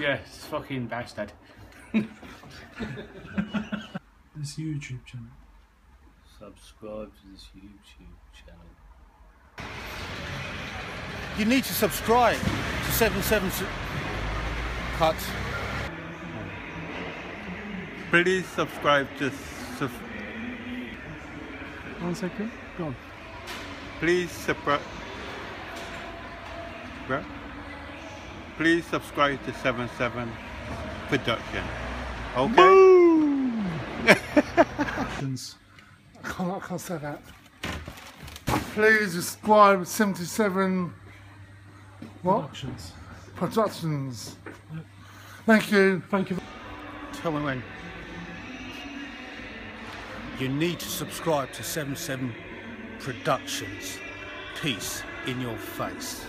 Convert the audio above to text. Yes, fucking bastard. This YouTube channel. Subscribe to this YouTube channel. You need to subscribe to 77 Cut. Please subscribe to... 1 second, go on. Please subscribe... Please subscribe to 77 Production. Okay? Woo! I can't say that. Please subscribe to 77... What? Productions. Productions. Yep. Thank you. Thank you. Tell me when. You need to subscribe to 77 Productions. Peace in your face.